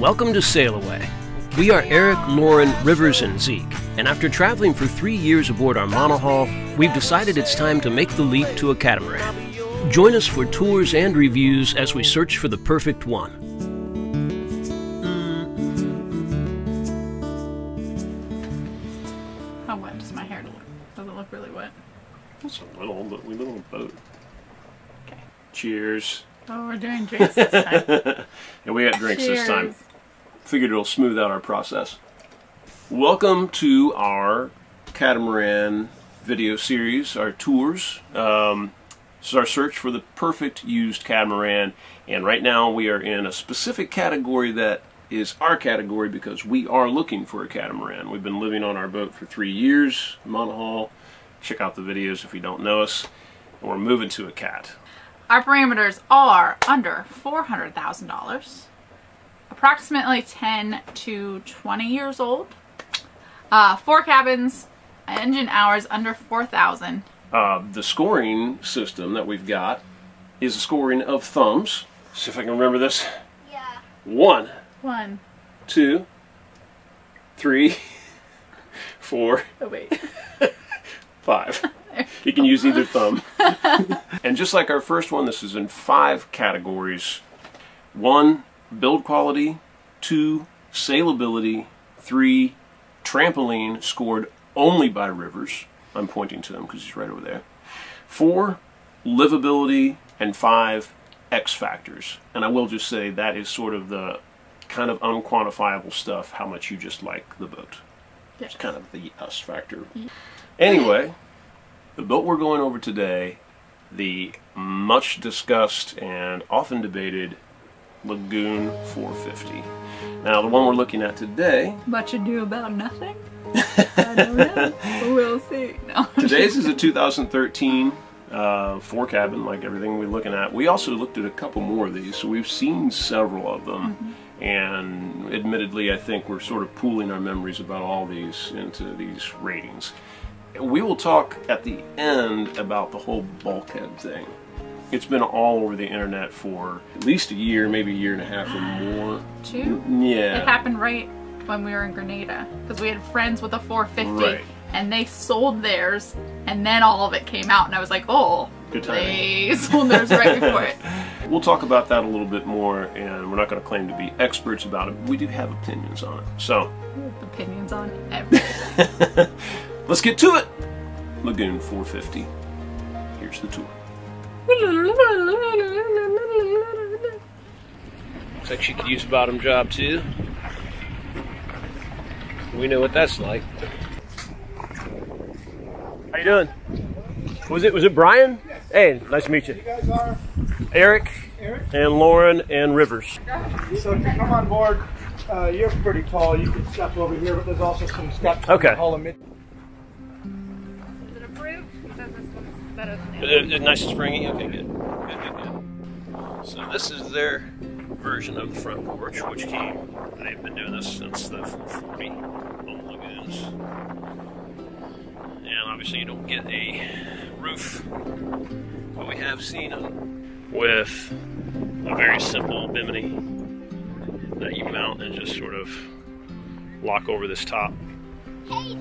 Welcome to SailAway. We are Eric, Lauren, Rivers, and Zeke, and after traveling for 3 years aboard our monohull, we've decided it's time to make the leap to a catamaran. Join us for tours and reviews as we search for the perfect one. How wet does my hair look? Does it look really wet? It's a little, but we live on a boat. Okay. Cheers. Oh, we're doing drinks this time. And we got drinks Cheers. This time. Figured it'll smooth out our process. Welcome to our catamaran video series, our tours. This is our search for the perfect used catamaran, and right now we are in a specific category that is our category because we are looking for a catamaran. We've been living on our boat for 3 years, monohull. Check out the videos if you don't know us. And we're moving to a cat. Our parameters are under $400,000. Approximately 10 to 20 years old, 4 cabins, engine hours under 4,000. The scoring system that we've got is a scoring of thumbs. See if I can remember this. Yeah. One. Two. Three. Four. Oh, wait. Five. You can use either thumb. And just like our first one, this is in 5 categories. 1. Build quality, 2, sailability, 3, trampoline, scored only by Rivers. I'm pointing to him because he's right over there. 4, livability, and 5, X factors. And I will just say that is sort of the kind of unquantifiable stuff, how much you just like the boat. Yes. It's kind of the us factor. Yeah. Anyway, the boat we're going over today, the much discussed and often debated Lagoon 450. Now, the one we're looking at today... Much ado about nothing? I don't know. We'll see. No. Today's is a 2013 4 cabin, like everything we're looking at. We also looked at a couple more of these, so we've seen several of them. Mm-hmm. And admittedly, I think we're sort of pooling our memories about all these into these ratings. We will talk at the end about the whole bulkhead thing. It's been all over the internet for at least a year, maybe a year and a half or more. 2? Yeah. It happened right when we were in Grenada because we had friends with a 450 right. And they sold theirs and then all of it came out and I was like, oh, good timing. They sold theirs right before it. We'll talk about that a little bit more and we're not going to claim to be experts about it. We do have opinions on it. So. We have opinions on everything. Let's get to it. Lagoon 450. Here's the tour. Looks like she could use a bottom job too. We know what that's like. How you doing? Was it Brian? Yes. Hey, nice to meet you. You guys are? Eric and Lauren and Rivers. So if you come on board, you're pretty tall. You can step over here, but there's also some steps. Okay. Nice and springy? Okay, good. So this is their version of the front porch, which came, they've been doing this since the 440 on the lagoons. And obviously you don't get a roof, but we have seen them with a very simple bimini that you mount and just sort of lock over this top,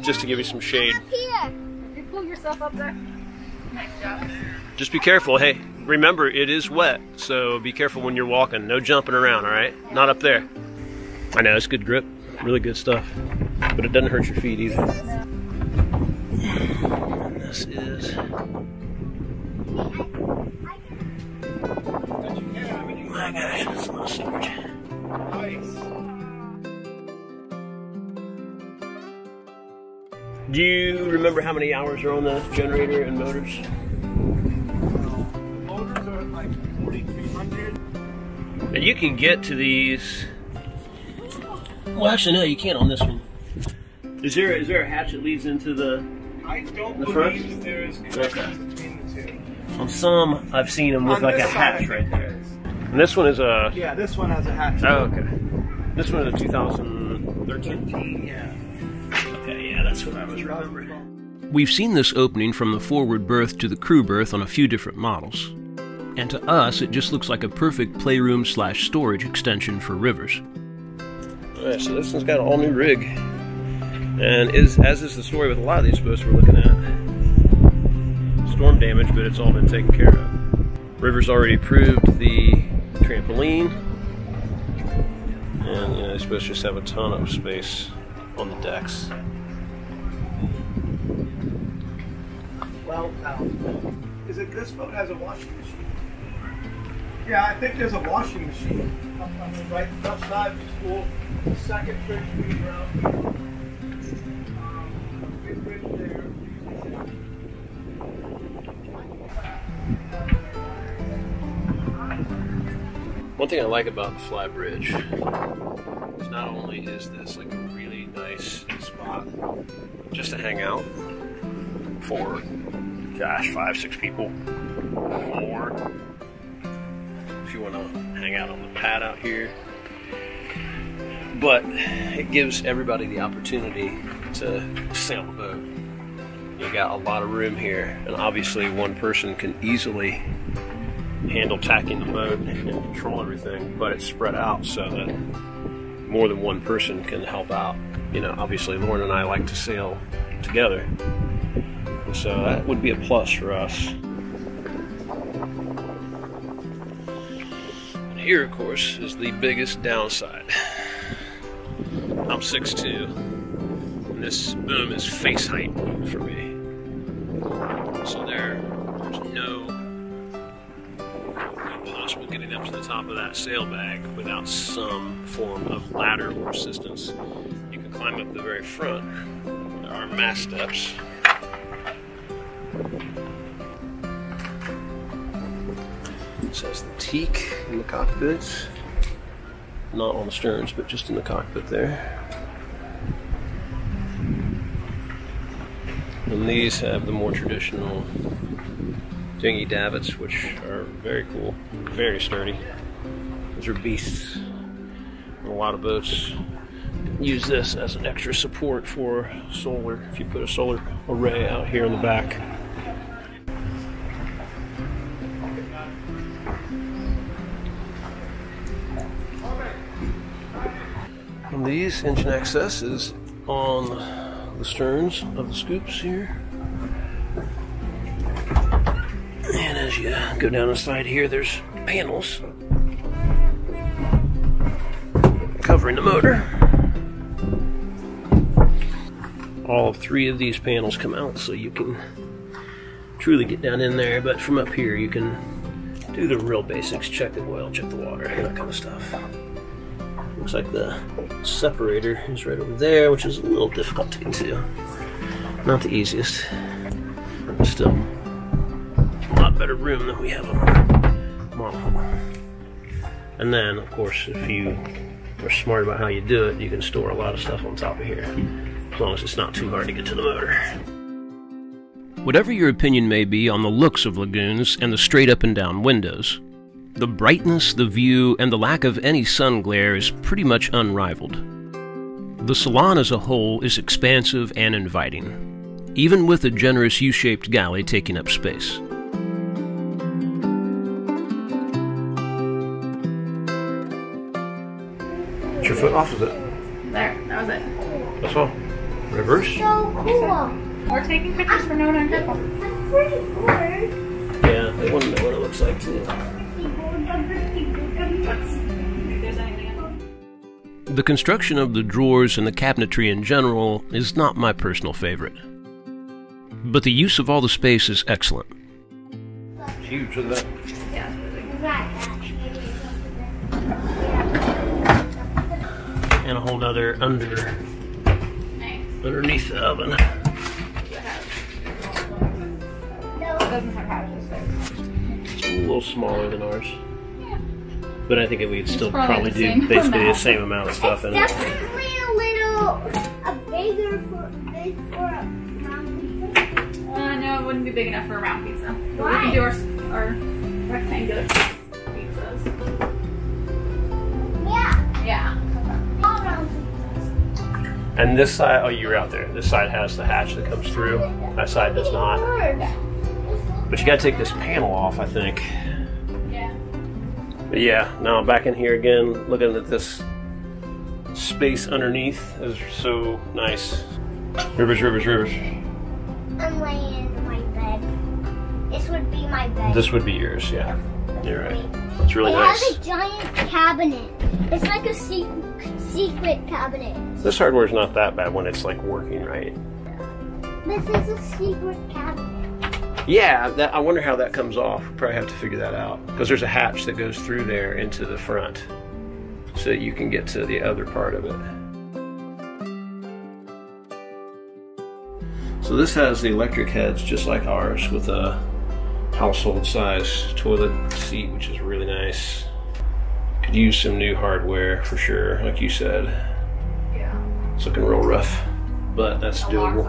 just to give you some shade. You pull yourself up there. Just be careful. Hey, remember it is wet, so be careful when you're walking. No jumping around, all right? Not up there. I know, it's good grip. Really good stuff. But it doesn't hurt your feet either. And this is... My gosh, that's a lot of storage. Do you remember how many hours are on the generator and motors? Motors are like 4,300. And you can get to these. Well, actually, no, you can't on this one. Is there a hatch that leads into the? I don't believe there is connection between the two. On some, I've seen them with like a hatch right there. And this one is a. Yeah, this one has a hatch. Oh, okay. This one is a 2013. Yeah. Yeah, that's what I was remembering. We've seen this opening from the forward berth to the crew berth on a few different models. And to us, it just looks like a perfect playroom/storage extension for Rivers. Alright, so this one's got an all new rig, and as is the story with a lot of these boats we're looking at. Storm damage, but it's all been taken care of. River's already approved the trampoline, and you know, these boats just have a ton of space on the decks. Well, is it this boat has a washing machine? Yeah, I think there's a washing machine on the right side of the school. The second fridge we around here. Big fridge there. One thing I like about the Fly Bridge is not only is this like a really nice spot just to hang out for, gosh, 5-6 people or more. If you want to hang out on the pad out here, but it gives everybody the opportunity to sail the boat. You got a lot of room here, and obviously one person can easily handle tacking the boat and control everything, but it's spread out so that more than one person can help out. You know, obviously Lauren and I like to sail together, and so that would be a plus for us. Here, of course, is the biggest downside. I'm 6'2", and this boom is face height for me. So there's no possible getting up to the top of that sail bag without some form of ladder or assistance. You can climb up the very front. There are mast steps. So it's the teak in the cockpit, not on the sterns, but just in the cockpit there. And these have the more traditional dinghy davits, which are very cool, very sturdy. Those are beasts. A lot of boats use this as an extra support for solar, if you put a solar array out here in the back. These engine access is on the sterns of the scoops here, and as you go down the side here, there's panels covering the motor. All three of these panels come out, so you can truly get down in there, but from up here you can do the real basics, check the oil, check the water, that kind of stuff. Looks like the separator is right over there, which is a little difficult to get to. Not the easiest. Still, a lot better room than we have on our model. And then, of course, if you are smart about how you do it, you can store a lot of stuff on top of here, as long as it's not too hard to get to the motor. Whatever your opinion may be on the looks of lagoons and the straight up and down windows, the brightness, the view, and the lack of any sun glare is pretty much unrivaled. The salon as a whole is expansive and inviting, even with a generous U-shaped galley taking up space. Get your foot off of it. There, that was it. That's all. Reverse. So cool. We're taking pictures for Nona and Pippa. I'm pretty bored. Yeah, they want to know what it looks like too. The construction of the drawers and the cabinetry in general is not my personal favorite, but the use of all the space is excellent. It's huge, isn't it? And a whole other underneath the oven. A little smaller than ours. But I think we'd still probably do basically the same amount of stuff in it. It's definitely a bigger for a round pizza. No, it wouldn't be big enough for a round pizza. But why? We can do our rectangular pizzas. Yeah. Yeah. All round pizzas. And this side, oh, you were out there. This side has the hatch that comes through. That side does not. But you gotta take this panel off, I think. But yeah, now I'm back in here again, looking at this space underneath is so nice. Rivers. I'm laying in my bed. This would be my bed. This would be yours, yeah. You're right. It's really nice. It has a giant cabinet. It's like a secret cabinet. This hardware's not that bad when it's like working right. This is a secret cabinet. Yeah, that, I wonder how that comes off. Probably have to figure that out because there's a hatch that goes through there into the front, so that you can get to the other part of it. So this has the electric heads just like ours with a household size toilet seat, which is really nice. Could use some new hardware for sure, like you said. Yeah. It's looking real rough, but that's doable.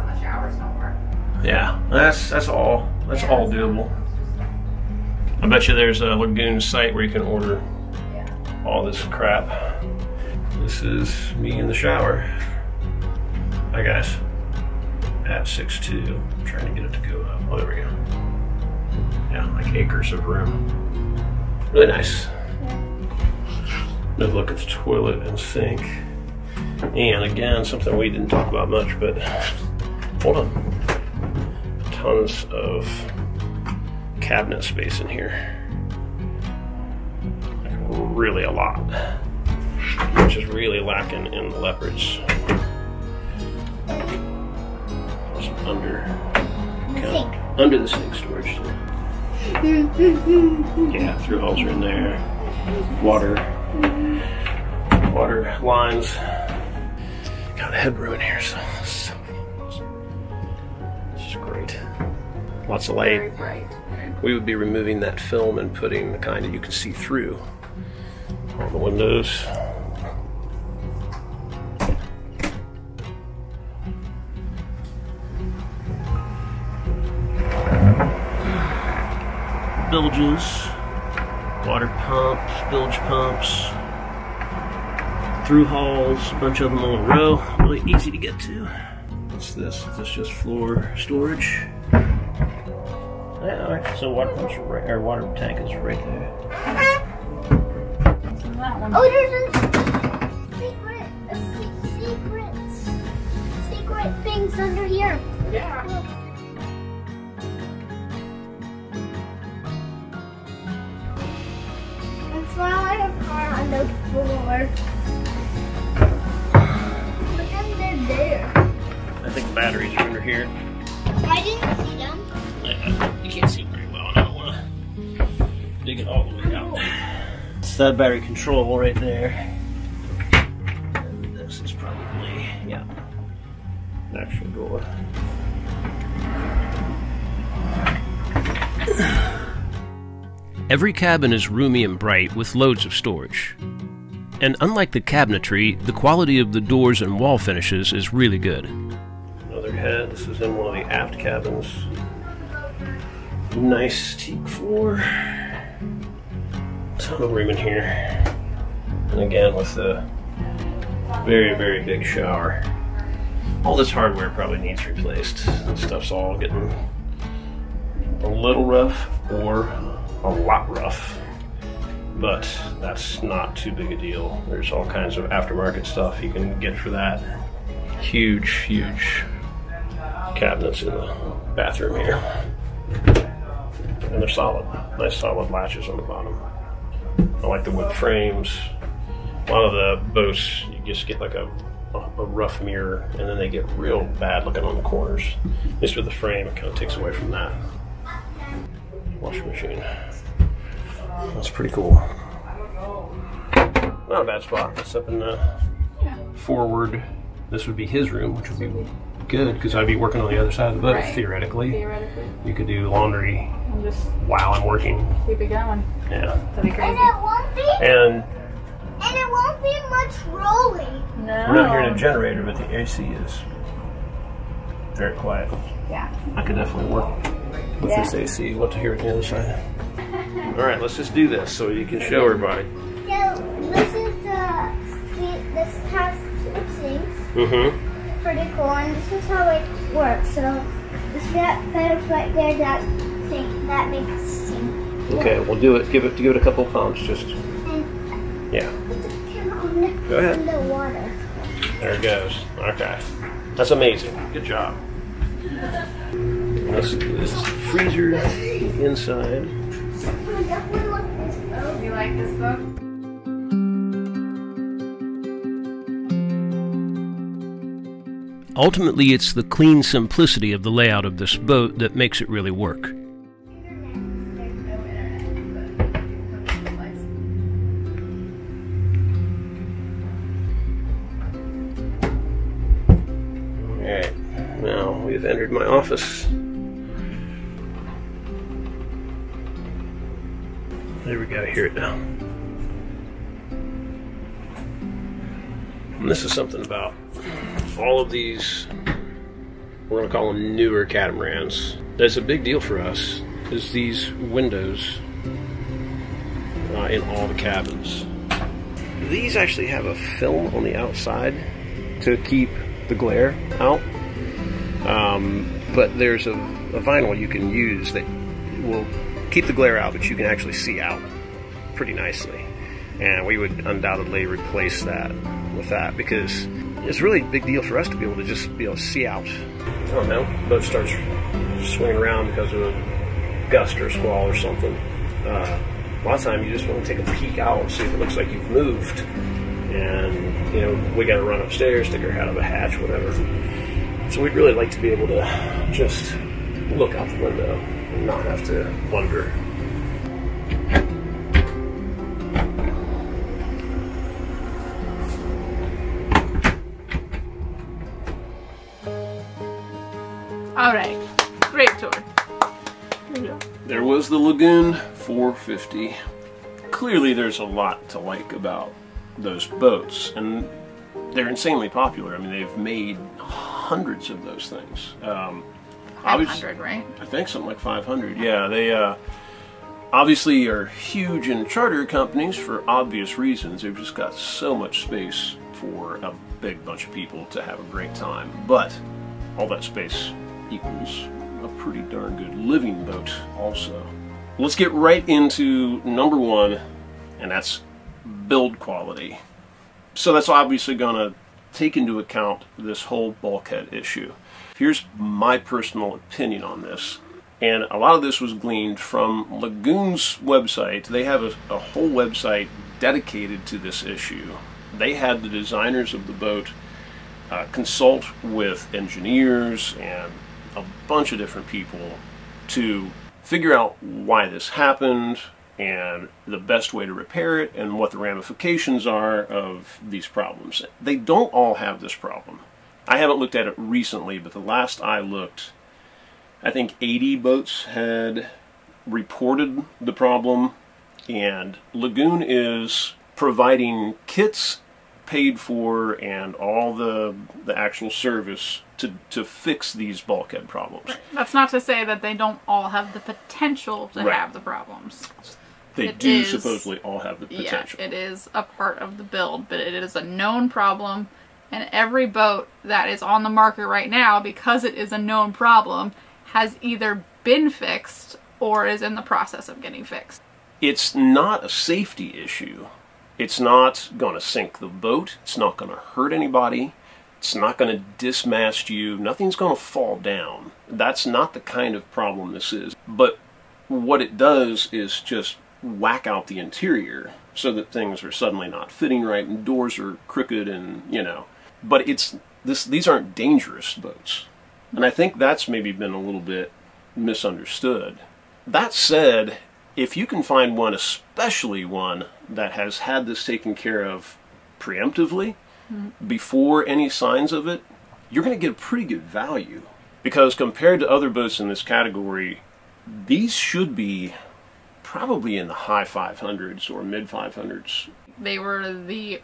Yeah, that's all doable. I bet you there's a Lagoon site where you can order all this crap. This is me in the shower. Hi guys, at 6'2", I'm trying to get it to go up. Oh, there we go. Yeah, like acres of room. Really nice. Another look at the toilet and sink. And again, something we didn't talk about much, but hold on. Tons of cabinet space in here. Really a lot, which is really lacking in the Leopards. Some under the sink storage too. Yeah, through holes are in there. Water lines. Got a headroom in here, so it's so fun. This is great. Lots of light. We would be removing that film and putting the kind that you can see through on the windows. Bilges, water pumps, bilge pumps, through halls, a bunch of them all in a row, really easy to get to. What's this? Is this just floor storage? Yeah, all right. So water pumps are right, or water tank is right there. Oh, there's secret things under here. Yeah. Look. On the floor. But then they're there. I think the batteries are under here. I didn't see them. Yeah, you can't see very well, and I don't want to dig it all the way out. It's that battery control right there. And this is probably, yeah, an actual door. Every cabin is roomy and bright with loads of storage. And unlike the cabinetry, the quality of the doors and wall finishes is really good. Another head, this is in one of the aft cabins. Nice teak floor. Ton of room in here. And again with the very, very big shower. All this hardware probably needs replaced. This stuff's all getting a little rough or a lot rough, but that's not too big a deal. There's all kinds of aftermarket stuff you can get for that. Huge cabinets in the bathroom here, and they're solid, nice solid latches on the bottom. I like the wood frames. A lot of the Bose, you just get like a rough mirror, and then they get real bad looking on the corners. At least with the frame, it kind of takes away from that. Washing machine. That's pretty cool. Not a bad spot. That's up in the forward. This would be his room, which would be good because I'd be working on the other side of the boat, theoretically. You could do laundry while I'm working. Keep it going. Yeah. That'd be crazy. And it won't be much rolling. No. We're not hearing a generator, but the AC is very quiet. Yeah. I could definitely work with this AC. What to hear on the other side. All right, let's just do this so you can show everybody. So this is this has two sinks. Mm-hmm. Pretty cool, and this is how it works. So this that right there, that sink, that makes a sink. Okay, we'll do it. Give it a couple pumps, just. And yeah. Put the camera on the water. There it goes. Okay. That's amazing. Good job. This is the freezer inside. Oh, you like this book? Ultimately, it's the clean simplicity of the layout of this boat that makes it really work. We've entered my office. There we go, hear it now. And this is something about all of these, we're gonna call them newer catamarans. That's a big deal for us, is these windows in all the cabins. These actually have a film on the outside to keep the glare out. But there's a vinyl you can use that will keep the glare out, but you can actually see out pretty nicely. And we would undoubtedly replace that with that, because it's really a big deal for us to be able to just be able to see out. I don't know, the boat starts swinging around because of a gust or a squall or something. A lot of time you just want to take a peek out and see if it looks like you've moved. And, you know, we got to run upstairs, stick our head out of the hatch, whatever. So we'd really like to be able to just look out the window and not have to wonder. All right, great tour. There was the Lagoon 450. Clearly there's a lot to like about those boats, and they're insanely popular. I mean, they've made hundreds of those things. 500, right? I think something like 500. Yeah, they obviously are huge in charter companies for obvious reasons. They've just got so much space for a big bunch of people to have a great time. But all that space equals a pretty darn good living boat also. Let's get right into number one, and that's build quality. So that's obviously gonna take into account this whole bulkhead issue. Here's my personal opinion on this, and a lot of this was gleaned from Lagoon's website. They have a whole website dedicated to this issue. They had the designers of the boat consult with engineers and a bunch of different people to figure out why this happened and the best way to repair it and what the ramifications are of these problems. They don't all have this problem. I haven't looked at it recently, but the last I looked, I think 80 boats had reported the problem, and Lagoon is providing kits paid for and all the actual service to fix these bulkhead problems. That's not to say that they don't all have the potential to have the problems. They do supposedly all have the potential. Yeah, it is a part of the build, but it is a known problem, and every boat that is on the market right now, because it is a known problem, has either been fixed or is in the process of getting fixed. It's not a safety issue. It's not going to sink the boat. It's not going to hurt anybody. It's not going to dismast you. Nothing's going to fall down. That's not the kind of problem this is. But what it does is just whack out the interior so that things are suddenly not fitting right and doors are crooked and, you know. But it's this, these aren't dangerous boats. And I think that's maybe been a little bit misunderstood. That said, if you can find one, especially one that has had this taken care of preemptively, before any signs of it, you're going to get a pretty good value. Because compared to other boats in this category, these should be probably in the high 500s or mid 500s. They were the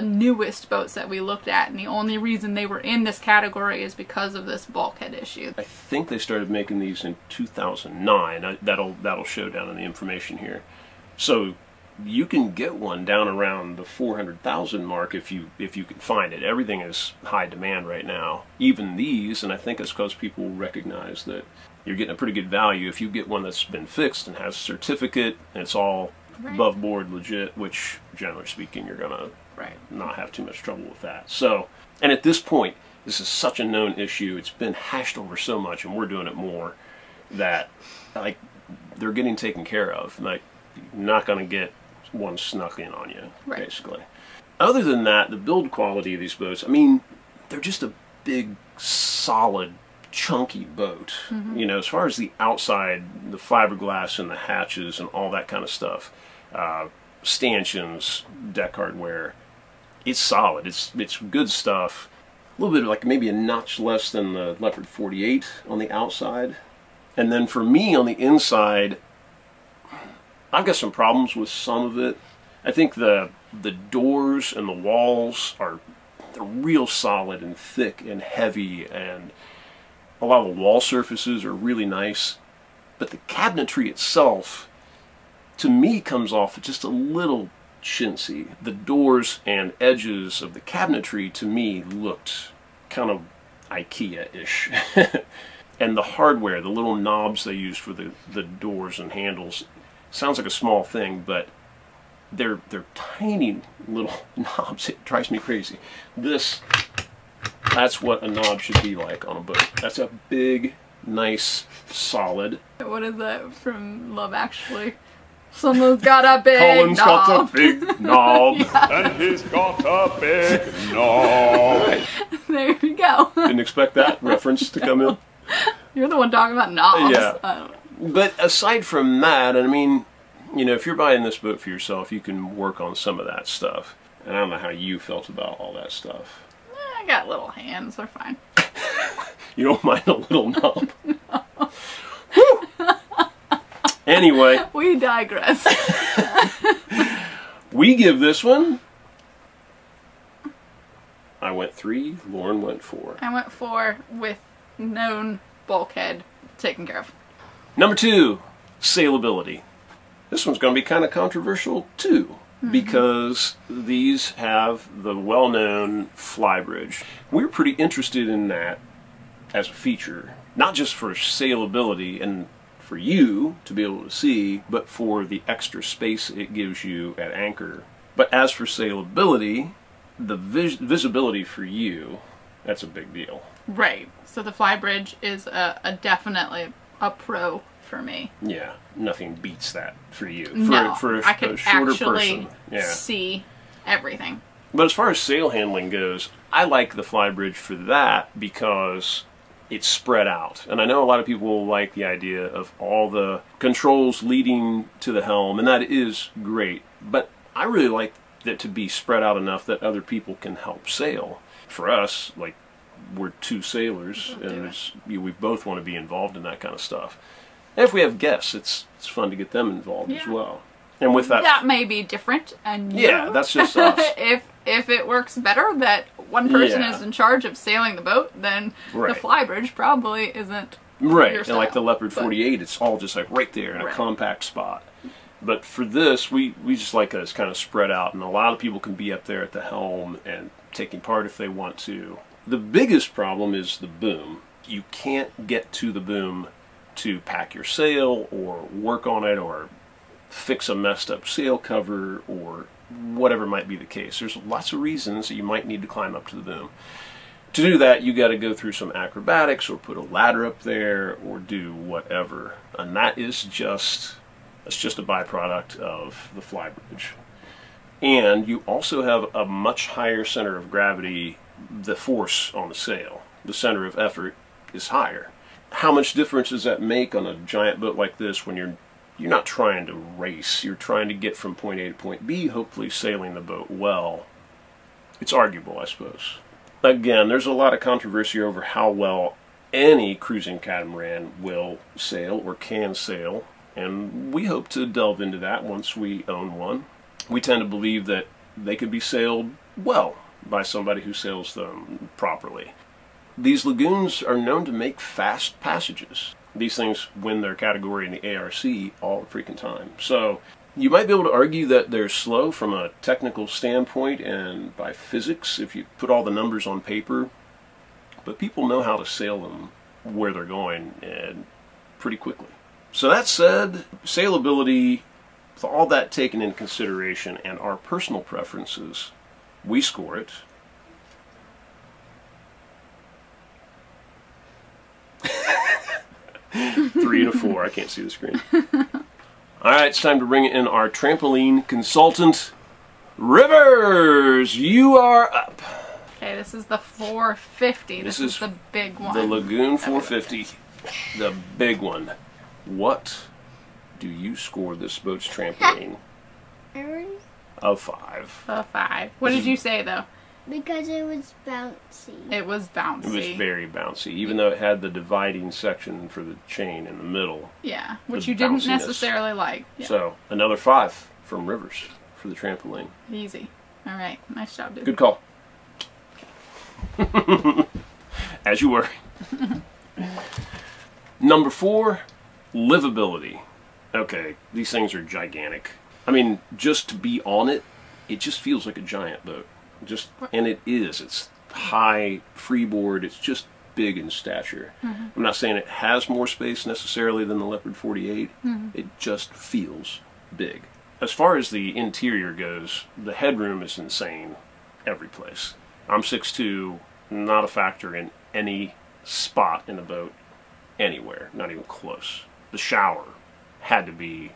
newest boats that we looked at, and the only reason they were in this category is because of this bulkhead issue. I think they started making these in 2009. That'll show down in the information here. So you can get one down around the 400,000 mark if you can find it. Everything is high demand right now, even these, and I think it's because people recognize that you're getting a pretty good value if you get one that's been fixed and has a certificate and it's all above board, legit, which generally speaking, you're gonna not have too much trouble with that. So, and at this point, this is such a known issue. It's been hashed over so much, and we're doing it more, that like they're getting taken care of. Like, you're not gonna get one snuck in on you, basically. Other than that, the build quality of these boats, I mean, they're just a big, solid, chunky boat. You know, as far as the outside, the fiberglass and the hatches and all that kind of stuff, stanchions, deck hardware, it's solid. It's good stuff. A little bit of, like, maybe a notch less than the Leopard 48 on the outside. And then for me, on the inside, I've got some problems with some of it. I think the doors and the walls are real solid and thick and heavy, and a lot of the wall surfaces are really nice. But the cabinetry itself, to me, comes off just a little chintzy. The doors and edges of the cabinetry, to me, looked kind of IKEA-ish. And the hardware, the little knobs they used for the doors and handles, sounds like a small thing, but they're tiny little knobs. It drives me crazy. That's what a knob should be like on a boat. That's a big, nice, solid. What is that from Love Actually? Someone's got a big Colin's knob. Got a big knob. And he's got a big knob. There you go. Didn't expect that reference to come in. You're the one talking about knobs. Yeah. I don't know. But aside from that, I mean, you know, if you're buying this boat for yourself, you can work on some of that stuff. And I don't know how you felt about all that stuff. I got little hands, they're fine. You don't mind a little knob? No. Whew. Anyway. We digress. We give this one... I went 3, Lauren went 4. I went 4 with known bulkhead taken care of. Number 2, sailability. This one's going to be kind of controversial, too, because these have the well-known flybridge. We're pretty interested in that as a feature, not just for sailability and for you to be able to see, but for the extra space it gives you at anchor. But as for sailability, the visibility for you, that's a big deal. Right. So the flybridge is a definitely a pro for me. Yeah, nothing beats that for you. No, for a shorter person. I can actually see everything. But as far as sail handling goes, I like the flybridge for that because it's spread out. And I know a lot of people like the idea of all the controls leading to the helm, and that is great. But I really like it to be spread out enough that other people can help sail. For us, like, we're two sailors, and we both want to be involved in that kind of stuff. And if we have guests, it's fun to get them involved as well. And with that, that may be different. And yeah, that's just us. if it works better that one person is in charge of sailing the boat, then the flybridge probably isn't your style. And like the Leopard 48, it's all just like right there in a compact spot. But for this, we just like that it's kind of spread out, and a lot of people can be up there at the helm and taking part if they want to. The biggest problem is the boom. You can't get to the boom to pack your sail or work on it or fix a messed up sail cover or whatever might be the case. There's lots of reasons that you might need to climb up to the boom. To do that, you got to go through some acrobatics or put a ladder up there or do whatever. And that is just, it's just a byproduct of the flybridge. And you also have a much higher center of gravity, the force on the sail. The center of effort is higher. How much difference does that make on a giant boat like this when you're not trying to race, you're trying to get from point A to point B, hopefully sailing the boat well? It's arguable, I suppose. Again, there's a lot of controversy over how well any cruising catamaran will sail or can sail, and we hope to delve into that once we own one. We tend to believe that they could be sailed well by somebody who sails them properly. These lagoons are known to make fast passages. These things win their category in the ARC all the freaking time. So you might be able to argue that they're slow from a technical standpoint and by physics, if you put all the numbers on paper, but people know how to sail them where they're going and pretty quickly. So that said, sailability, So all that taken into consideration and our personal preferences, we score it. Three to four. I can't see the screen. Alright, it's time to bring in our trampoline consultant, Rivers! You are up. Okay, this is the 450. This is the big one. The Lagoon 450. The big one. What do you score this boat's trampoline? A five. What did you say, though? Because it was bouncy. It was bouncy. It was very bouncy, even though it had the dividing section for the chain in the middle. Yeah, which you didn't necessarily like. Yeah. So, another 5 from Rivers for the trampoline. Easy. All right, nice job, dude. Good call. As you were. Number 4, livability. Okay, these things are gigantic. I mean, just to be on it, it just feels like a giant boat. And it is. It's high freeboard. It's just big in stature. Mm-hmm. I'm not saying it has more space necessarily than the Leopard 48. Mm-hmm. It just feels big. As far as the interior goes, the headroom is insane every place. I'm 6'2", not a factor in any spot in a boat anywhere, not even close. The shower had to be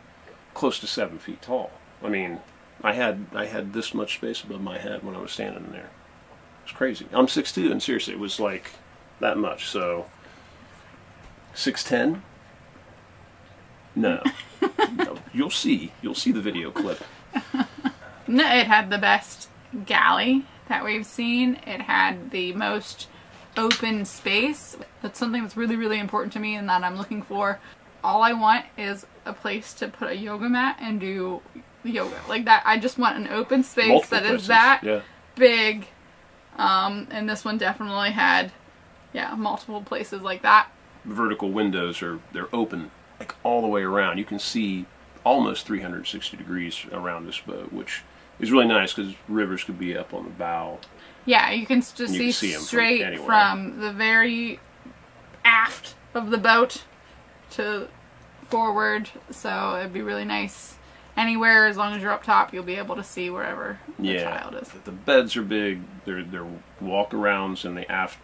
close to 7 feet tall. I mean, I had this much space above my head when I was standing in there. It's crazy. I'm 6'2", and seriously, it was like that much. So 6'10"? No. No. You'll see. You'll see the video clip. No, it had the best galley that we've seen. It had the most open space. That's something that's really, really important to me and that I'm looking for. All I want is a place to put a yoga mat and do yoga like that. I just want an open space that is that big. And this one definitely had, yeah, multiple places like that. The vertical windows are, they're open like all the way around. You can see almost 360 degrees around this boat, which is really nice because Rivers could be up on the bow. Yeah, you can just see straight from the very aft of the boat to forward, so it'd be really nice. Anywhere, as long as you're up top, you'll be able to see wherever the child is. The beds are big. They're walk-arounds in the aft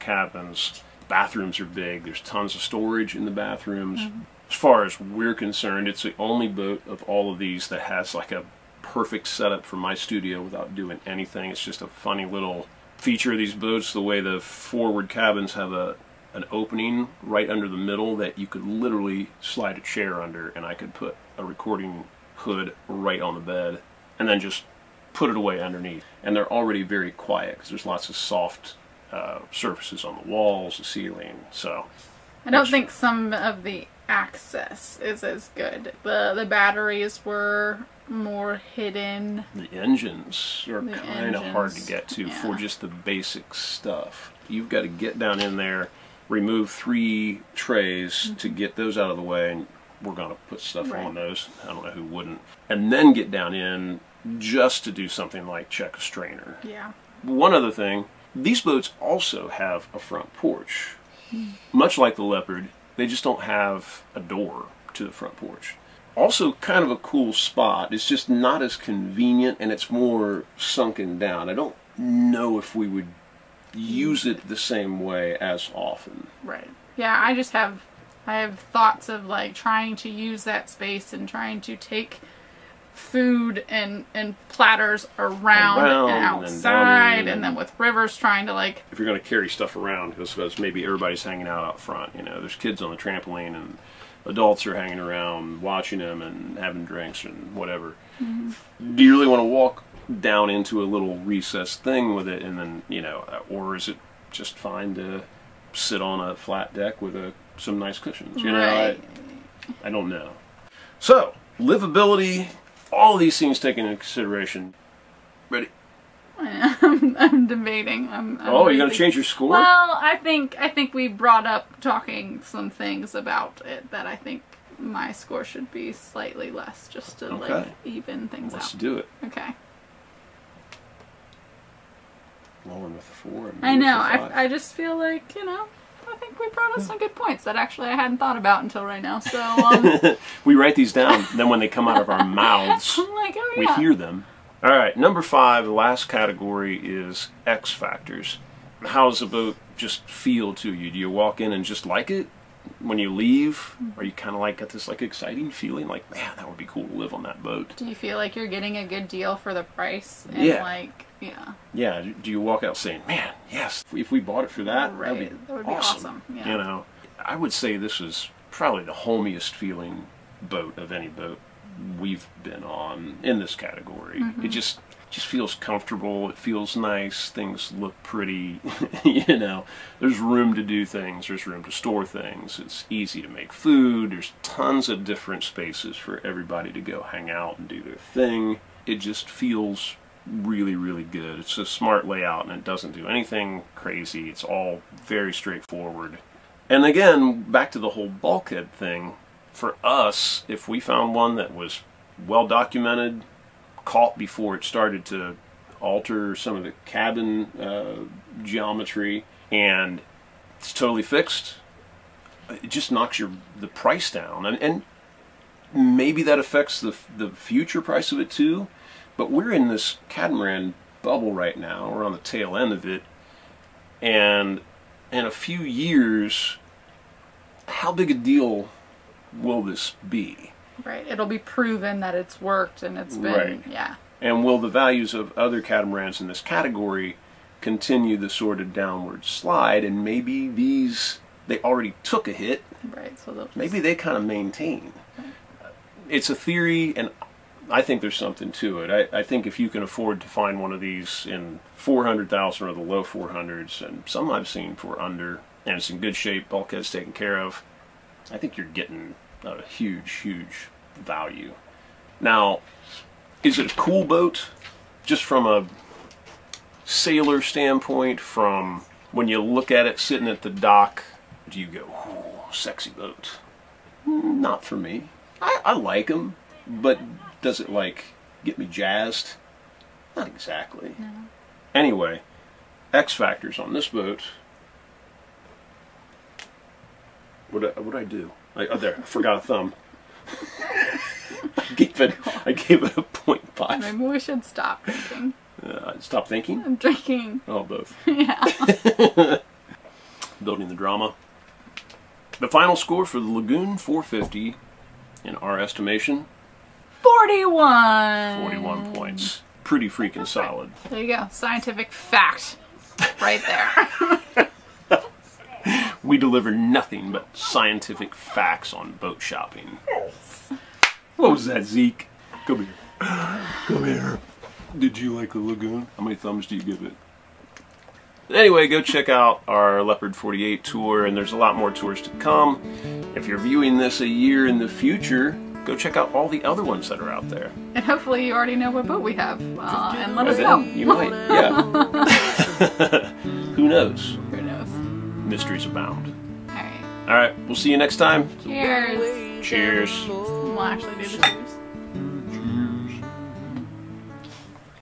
cabins. Bathrooms are big. There's tons of storage in the bathrooms. Mm-hmm. As far as we're concerned, it's the only boat of all of these that has like a perfect setup for my studio without doing anything. It's just a funny little feature of these boats, the way the forward cabins have an opening right under the middle that you could literally slide a chair under, and I could put a recording hood right on the bed and then just put it away underneath. And they're already very quiet because there's lots of soft surfaces on the walls, the ceiling. So I don't think some of the access is as good. The batteries were more hidden. The engines are kind of hard to get to for just the basic stuff. You've got to get down in there, remove 3 trays to get those out of the way, and we're going to put stuff on those. I don't know who wouldn't. And then get down in just to do something like check a strainer. Yeah. One other thing, these boats also have a front porch. Much like the Leopard, they just don't have a door to the front porch. Also kind of a cool spot. It's just not as convenient, and it's more sunken down. I don't know if we would use it the same way as often. Right. Yeah, I have thoughts of like trying to use that space and trying to take food and platters around and outside, and then with Rivers trying to like, if you're going to carry stuff around, because maybe everybody's hanging out front, you know, there's kids on the trampoline and adults are hanging around watching them and having drinks and whatever. Mm-hmm. Do you really want to walk down into a little recessed thing with it, and then, you know, or is it just fine to sit on a flat deck with some nice cushions, you know? Right. I don't know. So, livability, all these things taken into consideration. Ready? I'm debating. Oh, you're going to change your score? Well, I think we brought up talking some things about it that I think my score should be slightly less, just to like even things out. Let's do it. Okay. Lowering with a 4. I know. I just feel like, you know, I I think we brought up some good points that actually I hadn't thought about until right now. So we write these down, then when they come out of our mouths, I'm like, oh, yeah. We hear them. All right, number 5, the last category is X factors. How does the boat just feel to you? Do you walk in and just like it? When you leave, are you kind of like got this like exciting feeling, like, man, that would be cool to live on that boat? Do you feel like you're getting a good deal for the price? And yeah. Like, yeah. Yeah. Do you walk out saying, man, yes, if we bought it for that, right. that would be awesome. Yeah. You know, I would say this is probably the homiest feeling boat of any boat we've been on in this category. Mm-hmm. It just feels comfortable. It feels nice. Things look pretty. You know, there's room to do things. There's room to store things. It's easy to make food. There's tons of different spaces for everybody to go hang out and do their thing. It just feels really, really good. It's a smart layout, and it doesn't do anything crazy. It's all very straightforward. And again, back to the whole bulkhead thing. For us, if we found one that was well documented, caught before it started to alter some of the cabin geometry, and it's totally fixed, it just knocks the price down, and maybe that affects the future price of it too. But we're in this catamaran bubble right now. We're on the tail end of it, and in a few years, how big a deal will this be? Right, it'll be proven that it's worked and it's been, right. Yeah. And will the values of other catamarans in this category continue the sort of downward slide? And maybe these, they already took a hit. Right, so they'll maybe they kind of maintain. Right. It's a theory, and I think there's something to it. I think if you can afford to find one of these in 400,000 or the low 400s, and some I've seen for under, and it's in good shape, bulkhead's taken care of, I think you're getting a huge, huge value. Now, is it a cool boat? Just from a sailor standpoint, from when you look at it sitting at the dock, do you go, oh, sexy boat? Not for me. I like them, but does it like get me jazzed? Not exactly. No. Anyway, X factors on this boat. What I do? Oh, there! I forgot a thumb. I gave it a 0.5. Maybe we should stop drinking. Stop thinking. I'm drinking. Oh, both. Yeah. Building the drama. The final score for the Lagoon 450, in our estimation, 41. 41 points. Pretty freaking right. Solid. There you go. Scientific fact, right there. We deliver nothing but scientific facts on boat shopping. Yes. What was that, Zeke? Come here. Come here. Did you like the Lagoon? How many thumbs do you give it? Anyway, go check out our Leopard 48 tour, and there's a lot more tours to come. If you're viewing this a year in the future, go check out all the other ones that are out there. And hopefully you already know what boat we have, and let us know. You might, yeah. Who knows? Mysteries abound. All right. All right. We'll see you next time. Cheers. Cheers. We'll actually do the cheers.